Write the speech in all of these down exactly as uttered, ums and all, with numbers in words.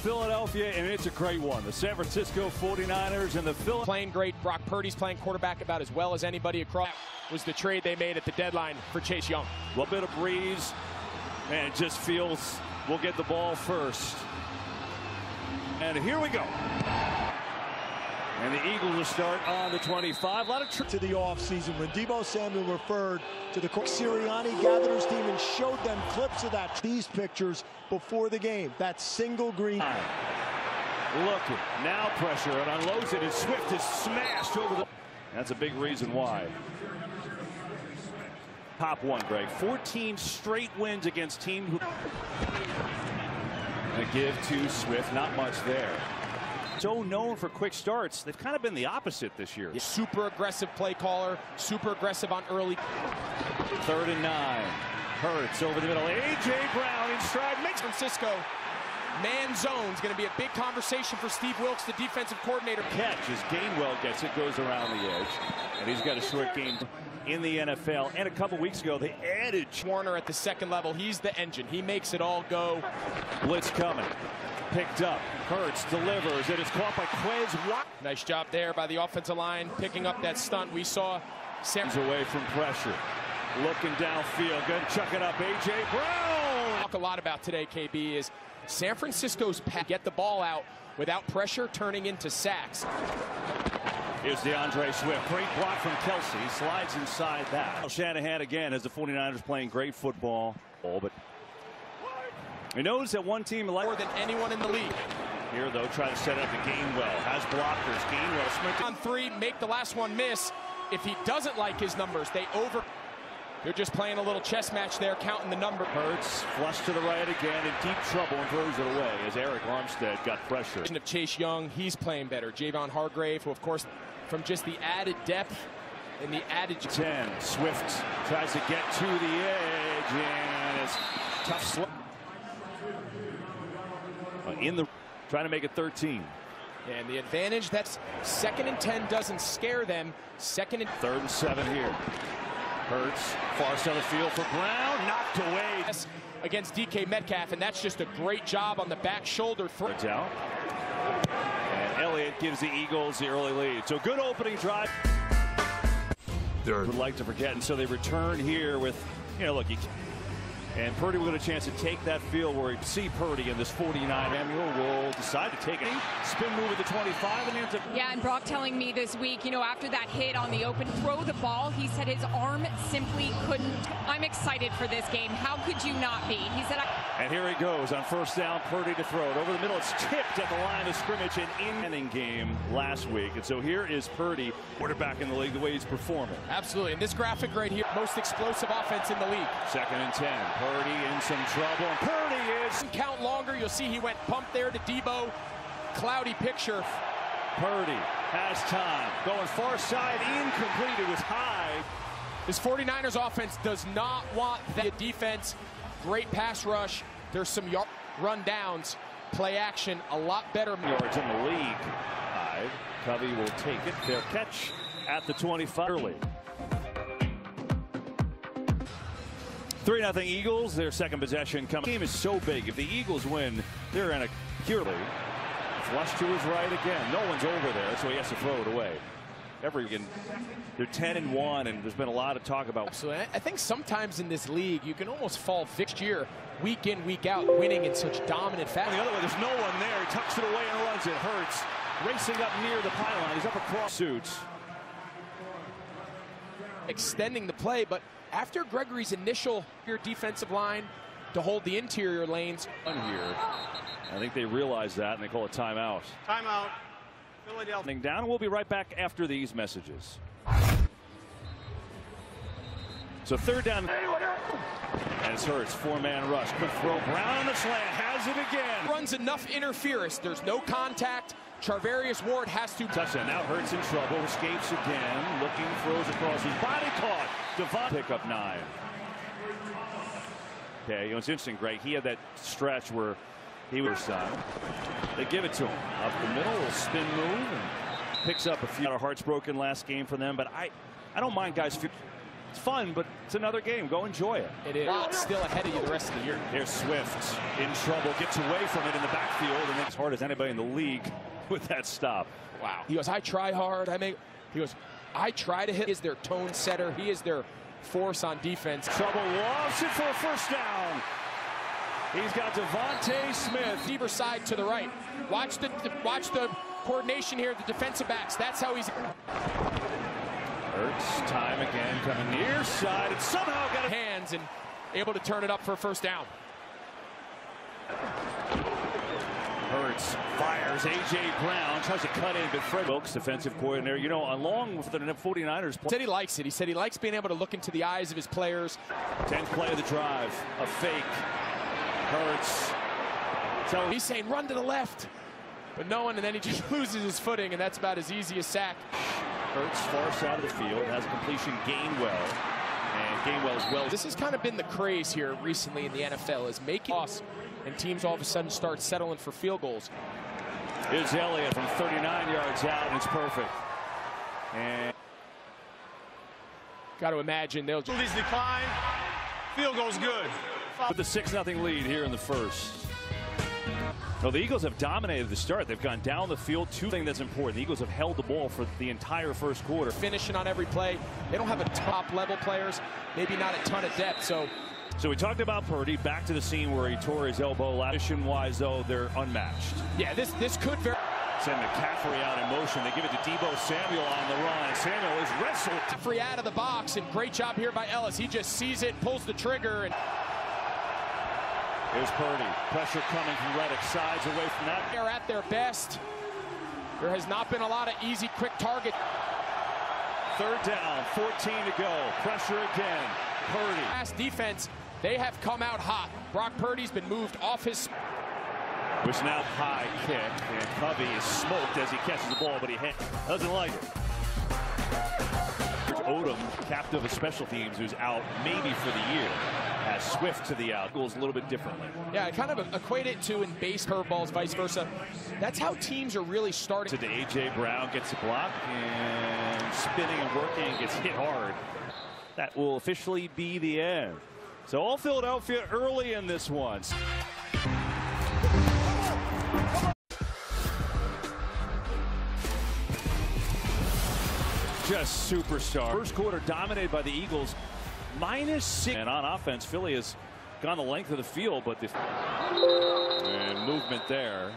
Philadelphia, and it's a great one. The San Francisco forty-niners and the Philly playing great. Brock Purdy's playing quarterback about as well as anybody across. That was the trade they made at the deadline for Chase Young. A little bit of breeze, and it just feels we'll get the ball first. And here we go. And the Eagles will start on the twenty-five. A lot of trips to the offseason when Debo Samuel referred to the court. Sirianni gathered his team and showed them clips of that. These pictures before the game. That single green. Look, now pressure and unloads it. And Swift is smashed over the. That's a big reason why. Pop one, Greg. fourteen straight wins against team who. And a give to Swift. Not much there. So known for quick starts, they've kind of been the opposite this year. Super aggressive play caller, super aggressive on early. Third and nine. Hurts over the middle. A J Brown in stride makes. Francisco man zone's going to be a big conversation for Steve Wilks, the defensive coordinator. Catch as Gainwell gets it, goes around the edge, and he's got a short game in the N F L. And a couple weeks ago, they added Warner at the second level. He's the engine. He makes it all go. Blitz coming. Picked up. Hurts delivers. It is caught by Quez Watt. Nice job there by the offensive line, picking up that stunt. We saw Sam away from pressure. Looking downfield. Good. Chuck it up. A J Brown. Talk a lot about today, K B, is San Francisco's pass. Get the ball out without pressure turning into sacks. Here's DeAndre Swift. Great block from Kelsey. Slides inside that. Shanahan again as the forty-niners playing great football. Oh, but he knows that one team more than anyone in the league. Here, though, trying to set up the Gainwell. Has blockers. Gainwell. Smith on three, make the last one miss. If he doesn't like his numbers, they over. They're just playing a little chess match there, counting the number. Hurts, flush to the right again, in deep trouble, and throws it away as Eric Armstead got pressure. Of Chase Young, he's playing better. Javon Hargrave, who, of course, from just the added depth and the added. ten, Swift tries to get to the edge, and it's tough slip. In the trying to make it thirteen, and the advantage that's second and ten doesn't scare them. Second and third and seven here. Hurts far center field for Brown, knocked away against D K Metcalf, and that's just a great job on the back shoulder throw. Out and Elliott gives the Eagles the early lead. So good opening drive. They would like to forget, and so they return here with you know look. He And Purdy will get a chance to take that field where we see Purdy in this forty-nine. Samuel will decide to take it. Spin move at the twenty-five. And into yeah, and Brock telling me this week, you know, after that hit on the open throw the ball, he said his arm simply couldn't. I'm excited for this game. How could you not be? He said. I and here he goes on first down. Purdy to throw it over the middle. It's tipped at the line of scrimmage and in-ending game last week. And so here is Purdy, quarterback in the league, the way he's performing. Absolutely. And this graphic right here, most explosive offense in the league. Second and ten. Purdy in some trouble. Purdy is. Count longer. You'll see he went pump there to Debo. Cloudy picture. Purdy has time. Going far side. Incomplete. It was high. This forty-niners offense does not want that defense. Great pass rush. There's some yard run downs. Play action. A lot better. Yards in the league. Five. Covey will take it. Fair catch at the twenty-five. Early. three nothing Eagles, their second possession coming. The game is so big. If the Eagles win, they're in a purely flush to his right again. No one's over there, so he has to throw it away. Every they're ten and one, and there's been a lot of talk about. Absolutely. I think sometimes in this league, you can almost fall fixed year, week in, week out, winning in such dominant fashion. The other way, there's no one there. He tucks it away and runs it. Hurts racing up near the pylon. He's up across suits. Extending the play, but after Gregory's initial your defensive line to hold the interior lanes on here, I think they realize that and they call a timeout. Timeout. Philadelphia down. We'll be right back after these messages. So third down. And it's Hurts, four-man rush. Quick throw. Brown on the slant has it again. Runs enough interference. There's no contact. Charvarius Ward has to touchdown. Now Hurts in trouble, escapes again, looking, throws across his body, caught. Devon pick up nine. Okay, you know, it's interesting, Greg. He had that stretch where he was side. They give it to him up the middle, a spin move, and picks up a few. Our hearts broken last game for them, but I, I don't mind guys. It's fun, but it's another game. Go enjoy it. It is. Wow. It's still ahead of you the rest of the year. Here's Swift in trouble. Gets away from it in the backfield. And as hard as anybody in the league with that stop. Wow. He goes, I try hard. I make. He goes, I try to hit. He is their tone setter. He is their force on defense. Trouble lofts it for a first down. He's got Devontae Smith. Deeper side to the right. Watch the, the watch the coordination here. The defensive backs. That's how he's. Hurts time again coming near side and somehow got it. Hands and able to turn it up for a first down. Hurts fires. A J Brown tries to cut in, but Fred Wilks, defensive coordinator, you know, along with the forty-niners. Play. Said he likes it. He said he likes being able to look into the eyes of his players. tenth play of the drive. A fake. Hurts. So he's saying run to the left, but no one, and then he just loses his footing, and that's about as easy a sack. Hurts far side of the field, has a completion, Gainwell, and Gainwell as well. This has kind of been the craze here recently in the N F L, is making loss, and teams all of a sudden start settling for field goals. Here's Elliott from thirty-nine yards out, and it's perfect. And got to imagine they'll just... He's declined, field goal's good. With the six nothing lead here in the first. Well, the Eagles have dominated the start. They've gone down the field. Two things that's important. The Eagles have held the ball for the entire first quarter. Finishing on every play. They don't have a top level players. Maybe not a ton of depth. So, so we talked about Purdy. Back to the scene where he tore his elbow. Mission wise, though, they're unmatched. Yeah, this this could very. Send McCaffrey out in motion. They give it to Debo Samuel on the run. Samuel is wrestled. McCaffrey out of the box, and great job here by Ellis. He just sees it, pulls the trigger, and. Here's Purdy. Pressure coming from Reddick. Sides away from that. They're at their best. There has not been a lot of easy, quick target. Third down. fourteen to go. Pressure again. Purdy. Last defense, they have come out hot. Brock Purdy's been moved off his... Which now high kick. And Covey is smoked as he catches the ball, but he hit. Doesn't like it. Odom, captive of special teams, who's out maybe for the year. As Swift to the out goes a little bit differently. Yeah, I kind of equate it to in base curveballs, vice versa. That's how teams are really starting. Today, A J Brown gets a block and spinning and working gets hit hard. That will officially be the end. So all Philadelphia early in this one. Just superstar. First quarter dominated by the Eagles. Minus six. And on offense, Philly has gone the length of the field, but the and movement there.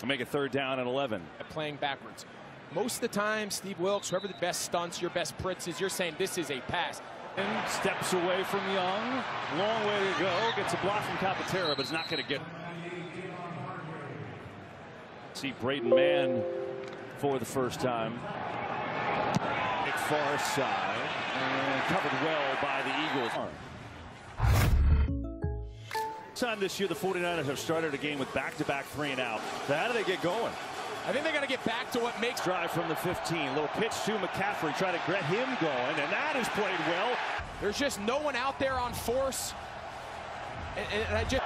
To make a third down at eleven. Playing backwards. Most of the time, Steve Wilks, whoever the best stunts, your best prints is, you're saying this is a pass. And steps away from Young. Long way to go. Gets a block from Capitera, but it's not going to get. See Braden Mann for the first time. Far side and covered well by the Eagles. Time this year, the forty-niners have started a game with back-to-back three and out. So how do they get going? I think they got to get back to what makes drive from the fifteen. Little pitch to McCaffrey, try to get him going, and that is played well. There's just no one out there on force, and, and, and I just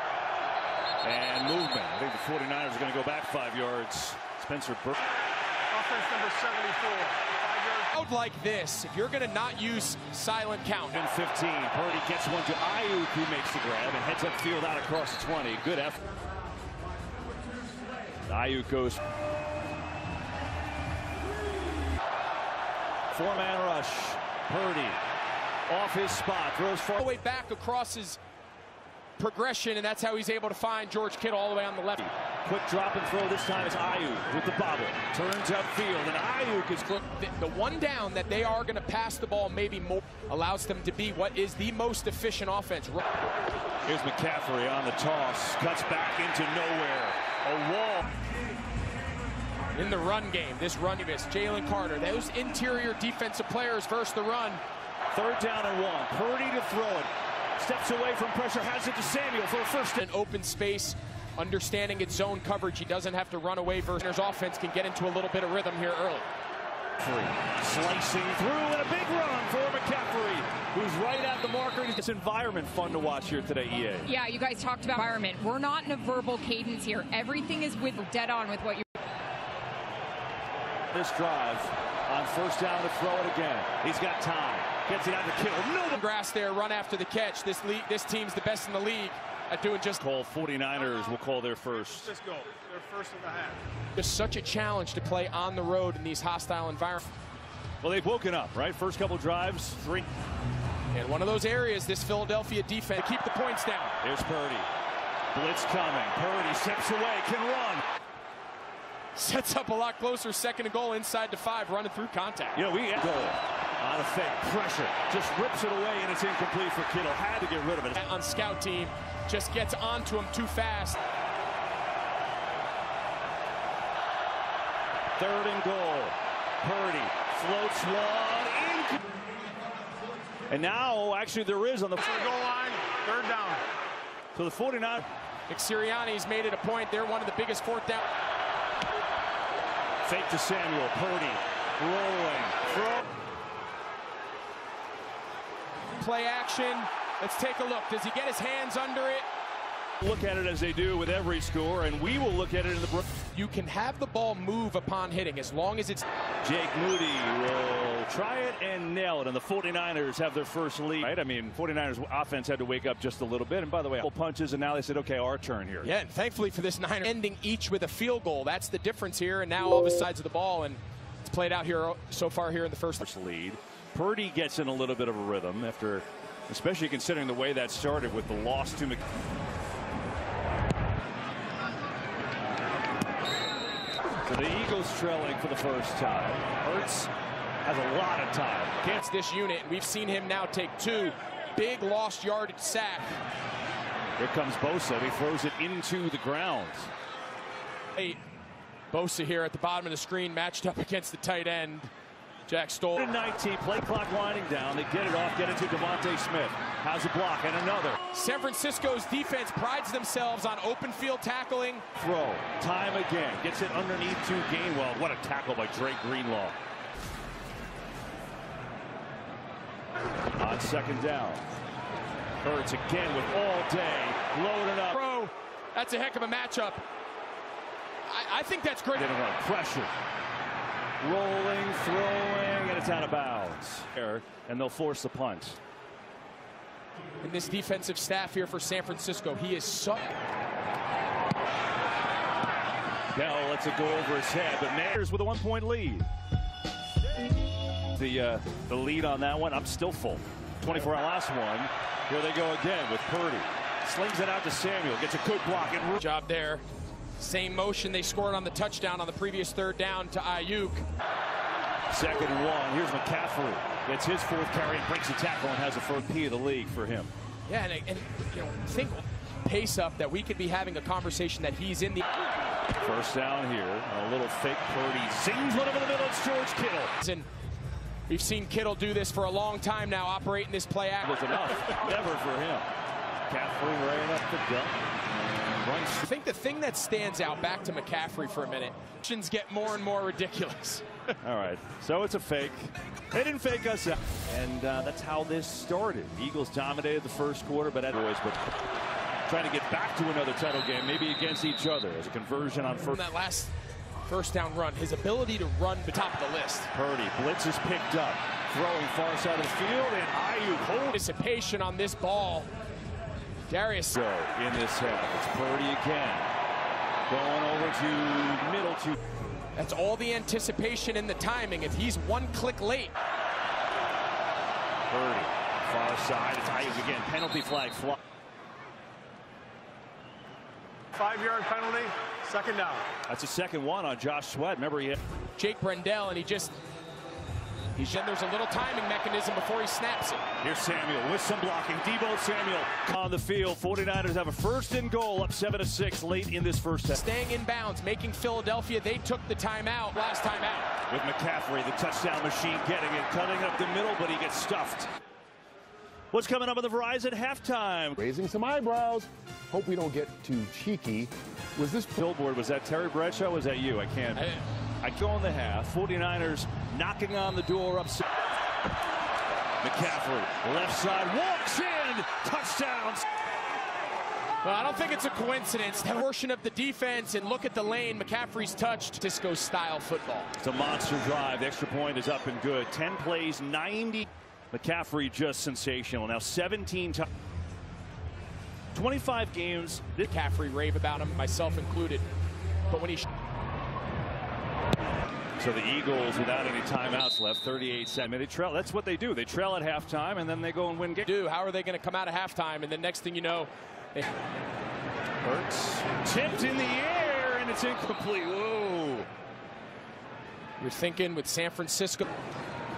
and movement. I think the forty-niners are going to go back five yards. Spencer Burke. Offense number seventy-four. Like this, if you're going to not use silent count. And fifteen, Purdy gets one to Ayuk, who makes the grab and heads upfield out across the twenty. Good effort. Ayuk goes. Four-man rush. Purdy off his spot, throws far away back across his progression, and that's how he's able to find George Kittle all the way on the left. Quick drop and throw this time is Ayuk with the bobble. Turns upfield, and Ayuk is close. The, the one down that they are going to pass the ball maybe more allows them to be what is the most efficient offense. Here's McCaffrey on the toss. Cuts back into nowhere. A wall. In the run game, this run game is Jalen Carter. Those interior defensive players versus the run. Third down and one. Purdy to throw it. Steps away from pressure, has it to Samuel for a first. An open space, understanding its zone coverage. He doesn't have to run away. Versus offense can get into a little bit of rhythm here early. Three. Slicing through and a big run for McCaffrey, who's right at the marker. This environment fun to watch here today, E A. Yeah, you guys talked about environment. We're not in a verbal cadence here. Everything is with dead on with what you this drive. On first down to throw it again. He's got time. Gets it out to Kittle. No grass there. Run after the catch. This league, this team's the best in the league at doing just. Call forty-niners will call their first. San Francisco, their first and a half. It's such a challenge to play on the road in these hostile environments. Well, they've woken up, right? First couple drives, three. And one of those areas, this Philadelphia defense, keep the points down. Here's Purdy. Blitz coming. Purdy steps away, can run. Sets up a lot closer, second and goal inside to five, running through contact. Yeah, we goal on a fake pressure, just rips it away, and it's incomplete for Kittle. Had to get rid of it. On scout team, just gets onto him too fast. Third and goal. Purdy floats one. In and now, actually, there is on the goal line, third down. So the forty-niners. Nick Sirianni's made it a point. They're one of the biggest fourth down. Fake to Samuel, Purdy, rolling, throw. Play action, let's take a look. Does he get his hands under it? Look at it as they do with every score, and we will look at it in the... You can have the ball move upon hitting, as long as it's... Jake Moody will try it and nail it, and the forty-niners have their first lead. Right? I mean, forty-niners offense had to wake up just a little bit, and by the way, punches, and now they said, okay, our turn here. Yeah, and thankfully for this Niners, ending each with a field goal. That's the difference here, and now all the sides of the ball, and it's played out here so far here in the first lead. Purdy gets in a little bit of a rhythm, after, especially considering the way that started with the loss to... Mc So the Eagles trailing for the first time. Hurts has a lot of time. Against this unit, we've seen him now take two big lost yardage sack. Here comes Bosa. He throws it into the ground. Eight. Bosa here at the bottom of the screen, matched up against the tight end. Jack Stoll. nineteen, play clock winding down. They get it off, get it to Devontae Smith. How's a block and another. San Francisco's defense prides themselves on open field tackling. Throw, time again. Gets it underneath to Gainwell. What a tackle by Drake Greenlaw. On second down. Hurts again with all day. Loaded up. Bro, that's a heck of a matchup. I, I think that's great. Pressure. Rolling, throwing, and it's out of bounds. And they'll force the punt. And this defensive staff here for San Francisco, he is so... Bell lets it go over his head, but Niners with a one-point lead. The, uh, the lead on that one, I'm still full. twenty-four on last one. Here they go again with Purdy. Slings it out to Samuel, gets a good block. And job there. Same motion they scored on the touchdown on the previous third down to Ayuk. Second and one. Here's McCaffrey. It's his fourth carry and breaks the tackle and has the first P of the league for him. Yeah, and, and you know, think pace up that we could be having a conversation that he's in the first down here. A little fake Purdy zings one over the middle. It's George Kittle. And we've seen Kittle do this for a long time now, operating this play act. Was enough, never for him. McCaffrey right up the gut. I think the thing that stands out, back to McCaffrey for a minute, actions get more and more ridiculous. All right, so it's a fake. They didn't fake us out. And uh, that's how this started. The Eagles dominated the first quarter, but anyways, but trying to get back to another title game, maybe against each other, as a conversion on first. That last first down run, his ability to run the top of the list. Purdy, blitz is picked up, throwing far side of the field, and Ayuk holds. Anticipation on this ball. Darius go in this half. It's Purdy again. Going over to middle two. That's all the anticipation and the timing. If he's one click late. Purdy, far side. It's Ayuk again. Penalty flag fly. Five-yard penalty. Second down. That's a second one on Josh Sweat. Remember he hit Jake Brendel, and he just. He's in, there's a little timing mechanism before he snaps it. Here's Samuel with some blocking. Debo Samuel on the field. forty-niners have a first and goal, up seven to six late in this first half. Staying in bounds, making Philadelphia. They took the timeout last time out. With McCaffrey, the touchdown machine, getting it, cutting up the middle, but he gets stuffed. What's coming up on the Verizon halftime? Raising some eyebrows. Hope we don't get too cheeky. Was this billboard? Was that Terry Bradshaw? Was that you? I can't. I, I go in the half. forty-niners knocking on the door upside. McCaffrey, left side, walks in, touchdowns. Well, I don't think it's a coincidence. The portion of the defense, and look at the lane McCaffrey's touched. Disco-style football. It's a monster drive. The extra point is up and good. ten plays, ninety. McCaffrey just sensational. Now seventeen times. twenty-five games. McCaffrey rave about him, myself included. But when he... So the Eagles, without any timeouts left, thirty-eight seconds. They trail. That's what they do. They trail at halftime, and then they go and win games. Do how are they going to come out of halftime? And the next thing you know, they... Hurts tipped in the air, and it's incomplete. Whoa! You're thinking with San Francisco.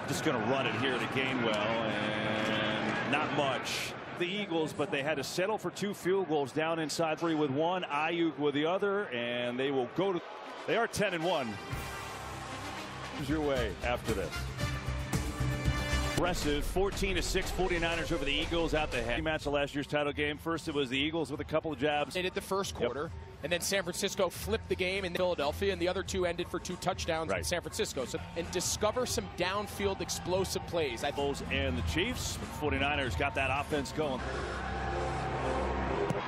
Just going to run it here to Gainwell, and not much. The Eagles, but they had to settle for two field goals down inside three with one, Ayuk with the other, and they will go to. They are ten and one. Your way after this. Impressive. fourteen to six, forty-niners over the Eagles out the head. Match of last year's title game. First it was the Eagles with a couple of jabs. They did the first quarter, yep. And then San Francisco flipped the game in Philadelphia, and the other two ended for two touchdowns right. in San Francisco. So, and discover some downfield explosive plays. I and the Chiefs, the forty-niners got that offense going.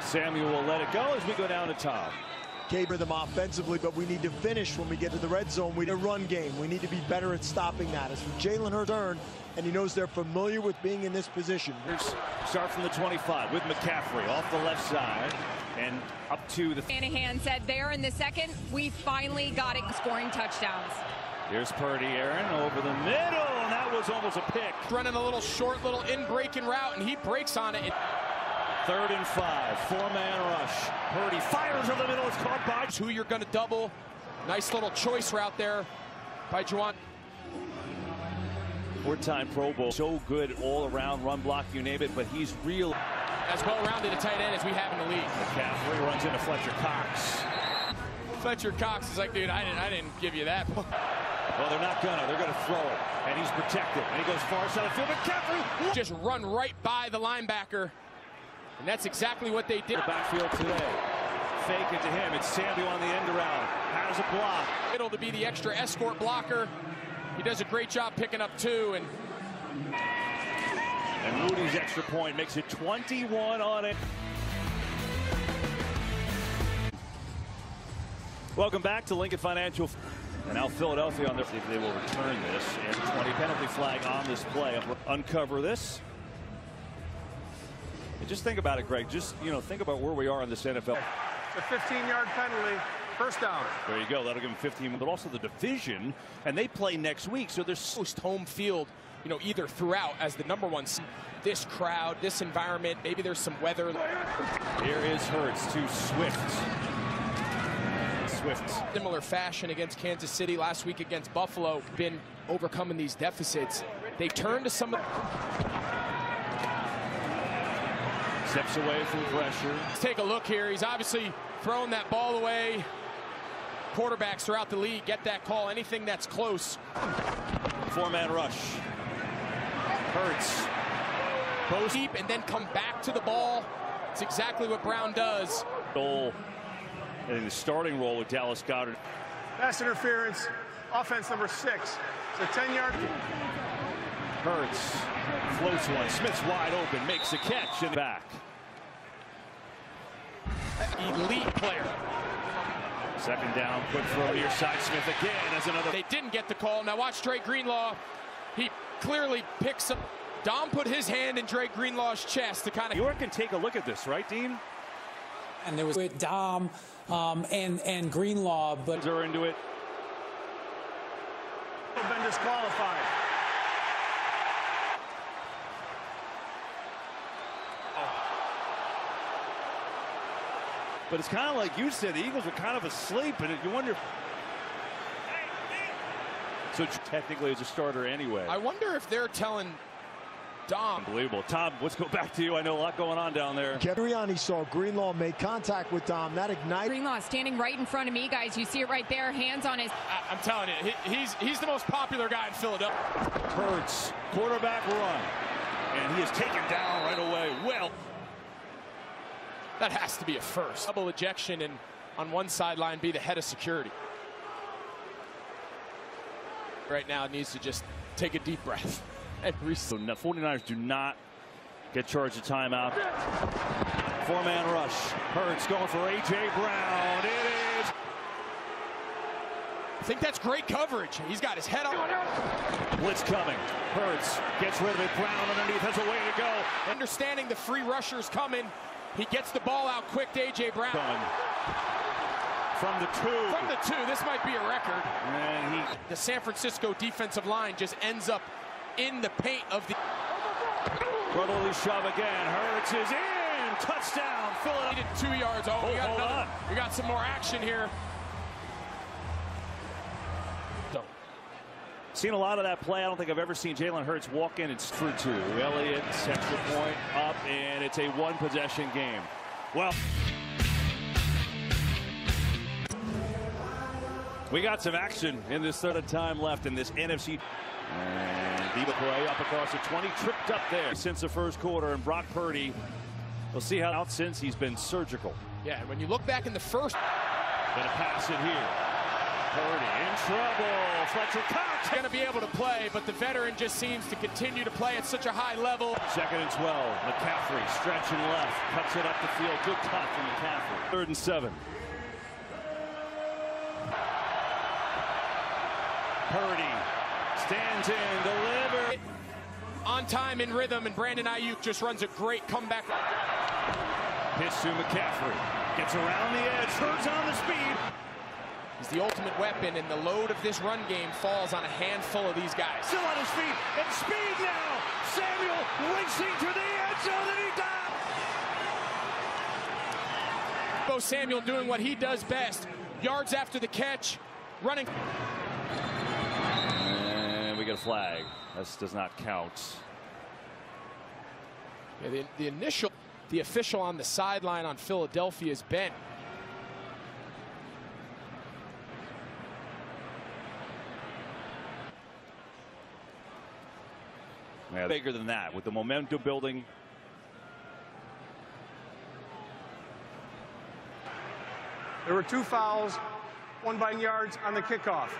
Samuel will let it go as we go down to Tom. Cater them offensively, but we need to finish when we get to the red zone. We need a run game. We need to be better at stopping that. It's from Jalen Hurts, and he knows they're familiar with being in this position. Start from the twenty-five with McCaffrey off the left side and up to the... Shanahan said there in the second, we finally got it scoring touchdowns. Here's Purdy, Aaron, over the middle, and that was almost a pick. Running a little short, little in-breaking route, and he breaks on it. Third and five, four-man rush. Purdy fires over the middle, it's caught by... Who you're going to double. Nice little choice route there by Juwan. Four-time Pro Bowl. So good all-around run block, you name it, but he's real... As well-rounded a tight end as we have in the league. McCaffrey runs into Fletcher Cox. Fletcher Cox is like, dude, I didn't, I didn't give you that. Well, they're not gonna. They're gonna throw it, and he's protected. And he goes far side of field. McCaffrey just run right by the linebacker. And that's exactly what they did. The backfield today. Fake it to him. It's Samuel on the end around. Has a block. It'll to be the extra escort blocker. He does a great job picking up two. And, and Moody's extra point makes it twenty-one on it. Welcome back to Lincoln Financial. And now Philadelphia on their... They will return this. And twenty penalty flag on this play. Uncover this. Just think about it, Greg. Just, you know, think about where we are in this N F L. A fifteen-yard penalty, first down. There you go. That'll give him fifteen, but also the division, and they play next week, so there's most home field, you know, either throughout as the number one. This crowd, this environment, maybe there's some weather. Here is Hurts to Swift. Swift. Similar fashion against Kansas City last week against Buffalo. Been overcoming these deficits. They turn to some... Steps away from pressure. Let's take a look here. He's obviously throwing that ball away. Quarterbacks throughout the league get that call. Anything that's close. Four-man rush. Hurts. Goes deep and then come back to the ball. It's exactly what Brown does. Goal. And in the starting role with Dallas Goddard. Pass interference. Offense number six. It's a ten-yard. Hurts. Floats one. Smith's wide open. Makes the catch and back. Elite player. Second down. Quick throw to your side. Smith again. That's another. They didn't get the call. Now watch Drake Greenlaw. He clearly picks up. Dom put his hand in Drake Greenlaw's chest to kind of. York can take a look at this, right, Dean? And there was with Dom um, and and Greenlaw, but they're into it. They've been disqualified. But it's kind of like you said, the Eagles were kind of asleep, and you wonder. So technically, as a starter, anyway. I wonder if they're telling Dom. Unbelievable. Tom, let's go back to you. I know a lot going on down there. Sirianni saw Greenlaw make contact with Dom. That ignited. Greenlaw standing right in front of me, guys. You see it right there. Hands on his. I I'm telling you, he he's he's the most popular guy in Philadelphia. Hurts quarterback run, and he is taken down right away. Well. That has to be a first. Double ejection and on one sideline be the head of security. Right now needs to just take a deep breath. And so now forty-niners do not get charged a timeout. Four-man rush. Hurts going for A J Brown. It is. I think that's great coverage. He's got his head up. Blitz coming. Hurts gets rid of it. Brown underneath has a way to go. Understanding the free rushers coming, he gets the ball out quick to A J Brown. From the two. From the two. This might be a record. And he... The San Francisco defensive line just ends up in the paint of the... Brotherly shove again. Hurts is in. Touchdown. Philadelphia. Two yards. Oh, oh we got hold another. On. We got some more action here. Seen a lot of that play. I don't think I've ever seen Jalen Hurts walk in and through two. Elliott sets the point up, and it's a one-possession game. Well, we got some action in this third of time left in this N F C. And Debo play up across the twenty, tripped up there since the first quarter, and Brock Purdy, we'll see how out since he's been surgical. Yeah, and when you look back in the first, gonna pass it here. Purdy in trouble. Fletcher Cox going to be able to play, but the veteran just seems to continue to play at such a high level. Second and twelve. McCaffrey stretching left, cuts it up the field. Good cut from McCaffrey. Third and seven. Purdy stands in, delivers on time, in rhythm, and Brandon Ayuk just runs a great comeback. Hits to McCaffrey. Gets around the edge. Turns on the speed. He's the ultimate weapon, and the load of this run game falls on a handful of these guys. Still on his feet, and speed now! Samuel racing to the end zone, and he dies! Debo Samuel doing what he does best. Yards after the catch, running. And we get a flag. This does not count. Yeah, the, the initial, the official on the sideline on Philadelphia is bent. Yeah, bigger than that with the momentum building. There were two fouls, one by yards on the kickoff.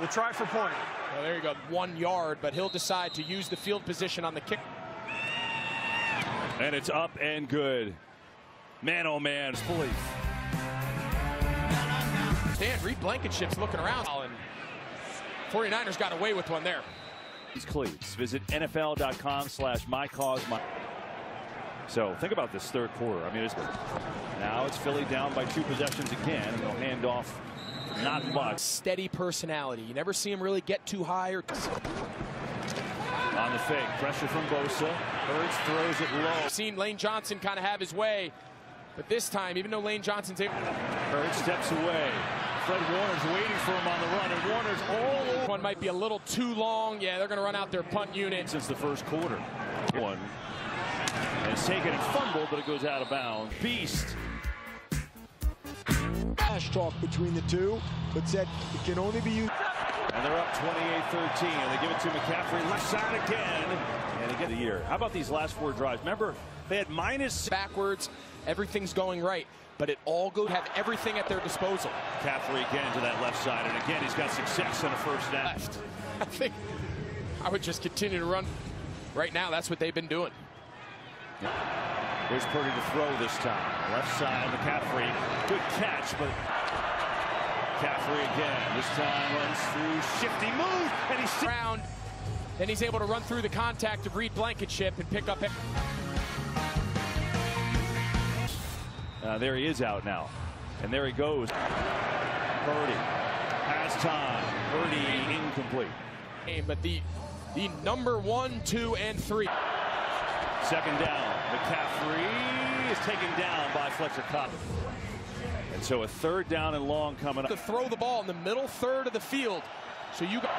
We'll try for point. Well, there you go, one yard, but he'll decide to use the field position on the kick. And it's up and good. Man, oh man, police. Stand, Reed Blankenship's looking around. And forty-niners got away with one there. These cleats. Visit N F L dot com slash my cause. So think about this third quarter. I mean, it's now it's Philly down by two possessions again. They'll hand off, not much. Steady personality. You never see him really get too high or. On the fake, pressure from Bosa. Hurts throws it low. Seen Lane Johnson kind of have his way, but this time, even though Lane Johnson's able, Hurts steps away. Fred Warner's waiting for him on the run, and Warner's all over. One might be a little too long. Yeah, they're going to run out their punt unit. Since the first quarter. One. And it's taken and fumbled, but it goes out of bounds. Beast. Trash talk between the two, but said it can only be used. And they're up twenty-eight thirteen, and they give it to McCaffrey. Left side again. And they get the year. How about these last four drives? Remember, they had minus backwards. Everything's going right. But it all goes, have everything at their disposal. McCaffrey again to that left side, and again he's got success on a first down. Left. I think I would just continue to run. Right now, that's what they've been doing. Yeah. Here's Purdy to throw this time. Left side, McCaffrey. Good catch, but McCaffrey again. This time runs through, shifty move, and he's around. Then he's able to run through the contact of Reed Blankenship and pick up. Uh, there he is out now. And there he goes. Purdy. Pass time. Purdy incomplete. But the the number one, two, and three. Second down. McCaffrey is taken down by Fletcher Cox. And so a third down and long coming up. To throw the ball in the middle third of the field. So you got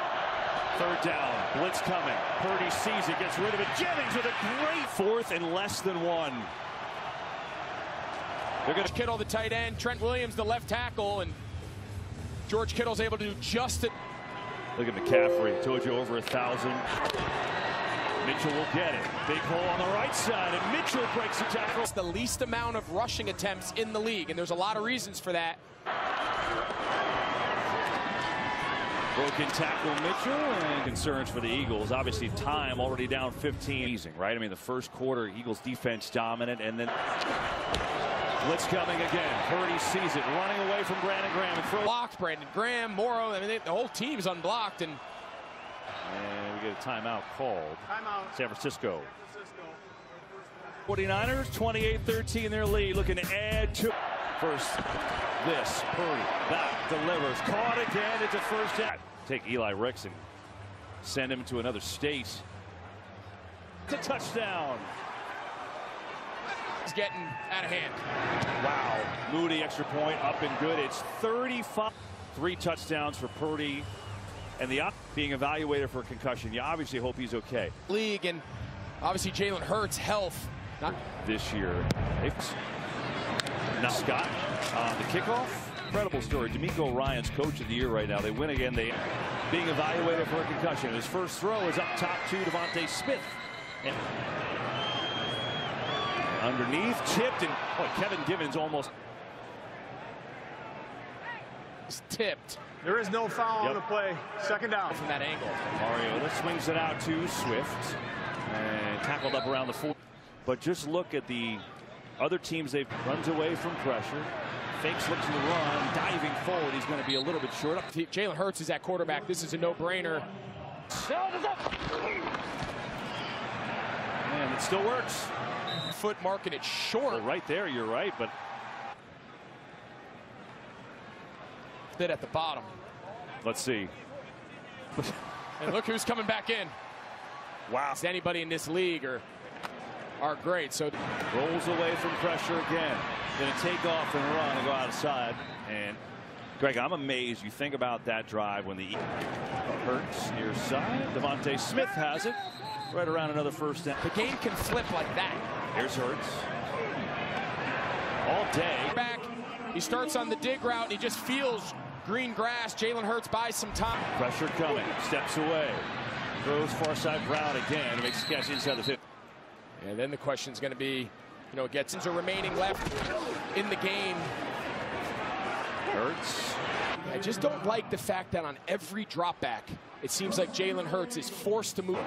third down. Blitz coming. Purdy sees it, gets rid of it. Jennings with a great fourth and less than one. They're going to Kittle, the tight end, Trent Williams, the left tackle, and George Kittle's able to do just it. Look at McCaffrey. Told you over a thousand. Mitchell will get it. Big hole on the right side, and Mitchell breaks the tackle. It's the least amount of rushing attempts in the league, and there's a lot of reasons for that. Broken tackle Mitchell, and concerns for the Eagles. Obviously, time already down fifteen. Amazing, right? I mean, the first quarter, Eagles defense dominant, and then blitz coming again. Purdy sees it, running away from Brandon Graham. And throws. Blocked Brandon Graham, Morrow. I mean, they, the whole team's unblocked, and and we get a timeout called. Timeout. San Francisco. forty-niners, twenty-eight thirteen, their lead, looking to add to. First, this, Purdy, back, delivers, caught again, it's a first down. Take Eli Rexon, send him to another state. It's a touchdown. It's getting out of hand. Wow, Moody, extra point, up and good, it's thirty-five. Three touchdowns for Purdy, and the op being evaluated for a concussion. You obviously hope he's okay. League, and obviously Jalen Hurts' health. Not this year. It's Now Scott on uh, the kickoff. Incredible story. D'Amico Ryan's coach of the year right now. They win again. They being evaluated for a concussion. His first throw is up top to Devontae Smith. And underneath, tipped, and oh, Kevin Givens almost. It's tipped. There is no foul yep. on the play. Second down. From that angle. Mariota swings it out to Swift. And tackled up around the four. But just look at the other teams. They've runs away from pressure. Fakes, looks to the run, diving forward. He's going to be a little bit short. Jalen Hurts is at quarterback. This is a no-brainer. Man, it still works. Foot marking it short. Well, right there, you're right, but then at the bottom. Let's see. And look who's coming back in. Wow. Is anybody in this league or? Are great. So rolls away from pressure again. Going to take off and run and go outside. And Greg, I'm amazed. You think about that drive when the Hurts near side. Devontae Smith has it right around another first down. The game can flip like that. Here's Hurts. All day back. He starts on the dig route and he just feels green grass. Jalen Hurts buys some time. Pressure coming. Steps away. Throws far side Brown again. Makes a catch inside the fifth. And then the question's going to be, you know, gets into remaining left in the game. Hurts. I just don't like the fact that on every drop back, it seems like Jalen Hurts is forced to move.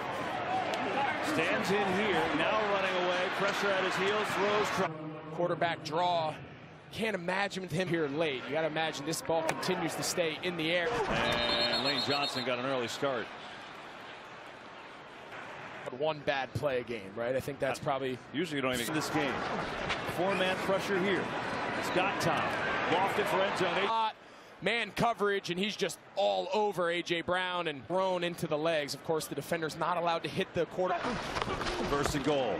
Stands in here, now running away, pressure at his heels, throws. Quarterback draw. Can't imagine him here late. You got to imagine this ball continues to stay in the air. And Lane Johnson got an early start. One bad play a game, right? I think that's probably usually you don't even this game. Four-man pressure here. Scott Tom lofted for end zone. Hot man coverage, and he's just all over A J Brown and thrown into the legs. Of course, the defender's not allowed to hit the quarterback. First and goal.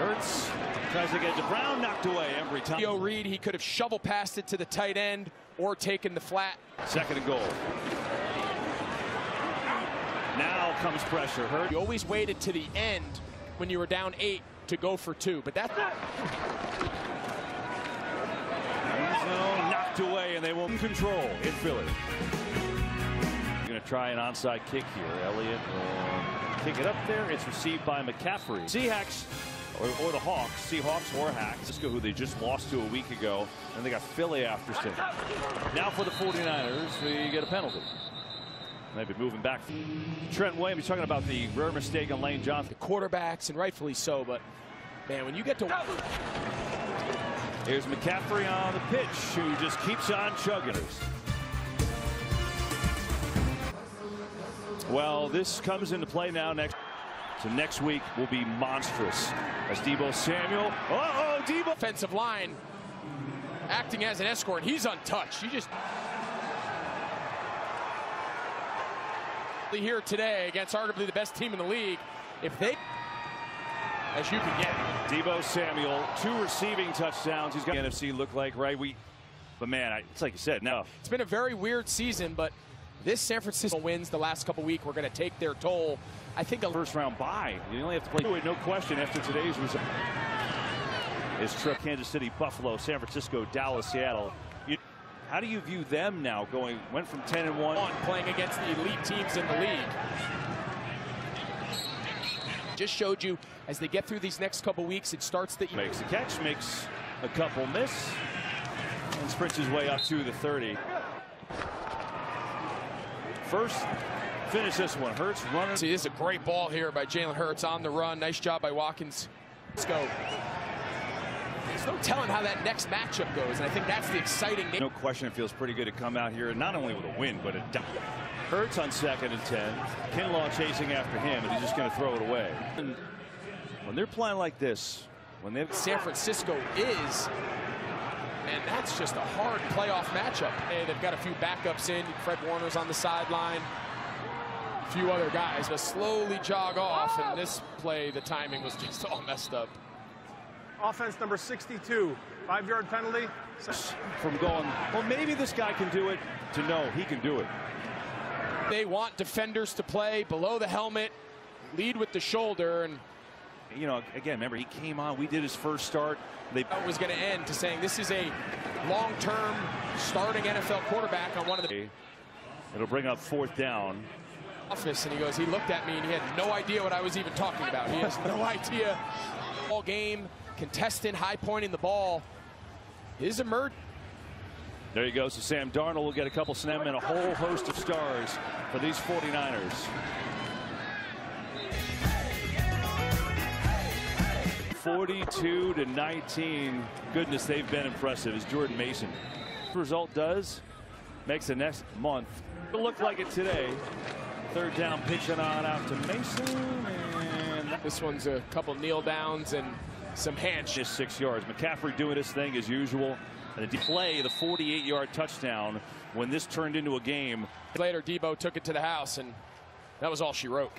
Hurts tries to get to Brown, knocked away every time. Theo Reed, he could have shovel passed it to the tight end or taken the flat. Second and goal. Now comes pressure. Hurts. You always waited to the end when you were down eight to go for two, but that's not. Zone knocked away, and they will control in Philly. You're going to try an onside kick here. Elliott will kick it up there. It's received by McCaffrey. Seahawks or, or the Hawks. Seahawks or Hawks. Let's go who they just lost to a week ago, and they got Philly after six. Now for the forty-niners, we get a penalty. They've been moving back. Trent Williams, he's talking about the rare mistake on Lane Johnson. The quarterbacks, and rightfully so, but man, when you get to. Here's McCaffrey on the pitch, who just keeps on chugging. Well, this comes into play now next. So next week will be monstrous. As Debo Samuel. Uh oh, Debo. Offensive line acting as an escort. He's untouched. He just. Here today against arguably the best team in the league, if they as you can get Debo Samuel, two receiving touchdowns. He's got the N F C look like right we but man I, it's like you said. Now it's been a very weird season, but this San Francisco wins the last couple weeks. We're going to take their toll. I think a first round bye. You only have to play no question after today's result. His trip Kansas City, Buffalo, San Francisco, Dallas, Seattle. How do you view them now going, went from ten and one on playing against the elite teams in the league? Just showed you as they get through these next couple weeks, it starts that makes a catch, makes a couple miss, and sprints his way up to the thirty. first. Finish this one. Hurts running. See, this is a great ball here by Jalen Hurts on the run. Nice job by Watkins. Let's go. There's no telling how that next matchup goes, and I think that's the exciting game. No question, it feels pretty good to come out here, not only with a win, but a down. Hurts on second and ten. Kinlaw chasing after him, and he's just going to throw it away. And when they're playing like this, when they San Francisco is, and that's just a hard playoff matchup. Hey, they've got a few backups in. Fred Warner's on the sideline. A few other guys to slowly jog off, and this play, the timing was just all messed up. Offense number sixty-two, five-yard penalty. From going, well, maybe this guy can do it, to no, he can do it. They want defenders to play below the helmet, lead with the shoulder, and you know, again, remember, he came on, we did his first start. They was going to end to saying this is a long-term starting N F L quarterback on one of the. It'll bring up fourth down. Office, and he goes, he looked at me, and he had no idea what I was even talking about. He has no idea. All game. Contestant high pointing the ball is emerged. There you go. So Sam Darnold will get a couple snaps and a whole host of stars for these forty-niners. forty-two to nineteen. Goodness, they've been impressive. As Jordan Mason, the result does makes the next month. It looked like it today. Third down, pitching on out to Mason, and this one's a couple kneel downs and some hands. Just six yards. McCaffrey doing his thing as usual. And the play, the forty-eight yard touchdown, when this turned into a game. Later, Debo took it to the house, and that was all she wrote.